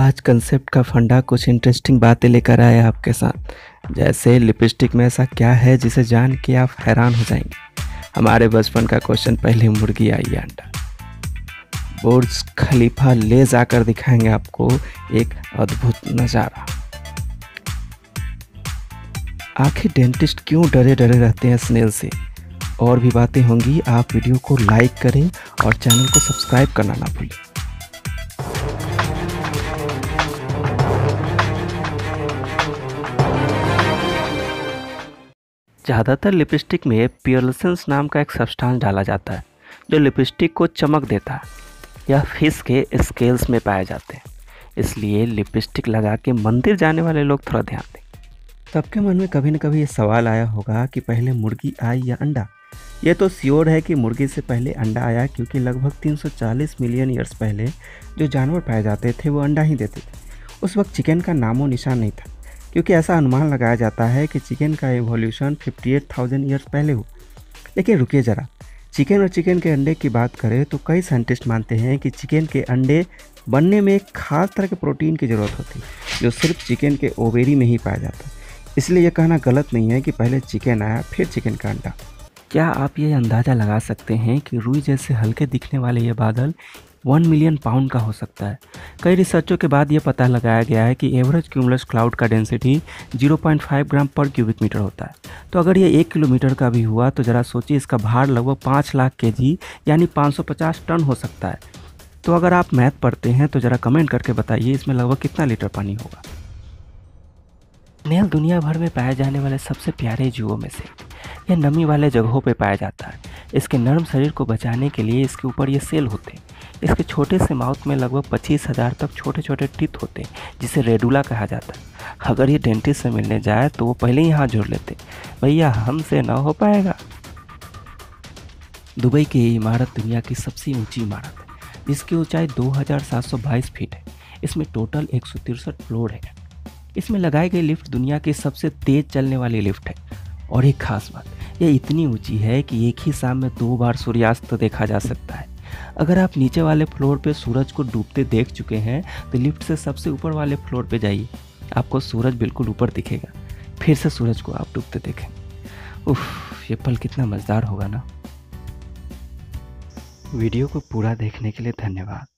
आज कंसेप्ट का फंडा कुछ इंटरेस्टिंग बातें लेकर आया आपके साथ। जैसे लिपस्टिक में ऐसा क्या है जिसे जान के आप हैरान हो जाएंगे। हमारे बचपन का क्वेश्चन पहले मुर्गी आई या अंडा। बुर्ज खलीफा ले जाकर दिखाएंगे आपको एक अद्भुत नज़ारा। आखिर डेंटिस्ट क्यों डरे डरे रहते हैं स्नेल से। और भी बातें होंगी। आप वीडियो को लाइक करें और चैनल को सब्सक्राइब करना ना भूलें। ज़्यादातर लिपस्टिक में पेर्लसेंस नाम का एक सब्सटेंस डाला जाता है जो लिपस्टिक को चमक देता है। यह फिश के स्केल्स में पाए जाते हैं, इसलिए लिपस्टिक लगा के मंदिर जाने वाले लोग थोड़ा ध्यान दें। सबके मन में कभी न कभी ये सवाल आया होगा कि पहले मुर्गी आई या अंडा। ये तो श्योर है कि मुर्गी से पहले अंडा आया, क्योंकि लगभग 340 मिलियन ईयर्स पहले जो जानवर पाए जाते थे वो अंडा ही देते थे। उस वक्त चिकन का नामो निशान नहीं था, क्योंकि ऐसा अनुमान लगाया जाता है कि चिकन का एवोल्यूशन 58,000 ईयर्स पहले हो। लेकिन रुकिए ज़रा, चिकन और चिकन के अंडे की बात करें तो कई साइंटिस्ट मानते हैं कि चिकन के अंडे बनने में एक खास तरह के प्रोटीन की ज़रूरत होती है जो सिर्फ चिकन के ओवेरी में ही पाया जाता है। इसलिए यह कहना गलत नहीं है कि पहले चिकन आया फिर चिकन का अंडा। क्या आप ये अंदाज़ा लगा सकते हैं कि रुई जैसे हल्के दिखने वाले ये बादल 1 मिलियन पाउंड का हो सकता है। कई रिसर्चों के बाद यह पता लगाया गया है कि एवरेज क्यूमुलस क्लाउड का डेंसिटी 0.5 ग्राम पर क्यूबिक मीटर होता है। तो अगर यह 1 किलोमीटर का भी हुआ तो ज़रा सोचिए, इसका भार लगभग 5 लाख केजी यानी 550 टन हो सकता है। तो अगर आप मैथ पढ़ते हैं तो ज़रा कमेंट करके बताइए इसमें लगभग कितना लीटर पानी होगा। स्नेल दुनिया भर में पाए जाने वाले सबसे प्यारे जीवों में से। यह नमी वाले जगहों पर पाया जाता है। इसके नरम शरीर को बचाने के लिए इसके ऊपर ये सेल होते हैं। इसके छोटे से माउथ में लगभग 25,000 तक छोटे छोटे टीथ होते हैं जिसे रेडुला कहा जाता है। अगर ये डेंटिस्ट से मिलने जाए तो वो पहले ही हाथ जोड़ लेते, भैया हमसे ना हो पाएगा। दुबई की ये इमारत दुनिया की सबसे ऊंची इमारत है जिसकी ऊंचाई 2,722 फीट है। इसमें टोटल 163 फ्लोर है। इसमें लगाई गई लिफ्ट दुनिया की सबसे तेज चलने वाली लिफ्ट है। और एक खास बात, यह इतनी ऊंची है कि एक ही शाम में 2 बार सूर्यास्त देखा जा सकता है। अगर आप नीचे वाले फ्लोर पे सूरज को डूबते देख चुके हैं तो लिफ्ट से सबसे ऊपर वाले फ्लोर पे जाइए, आपको सूरज बिल्कुल ऊपर दिखेगा। फिर से सूरज को आप डूबते देखें। उफ, ये पल कितना मज़ेदार होगा ना। वीडियो को पूरा देखने के लिए धन्यवाद।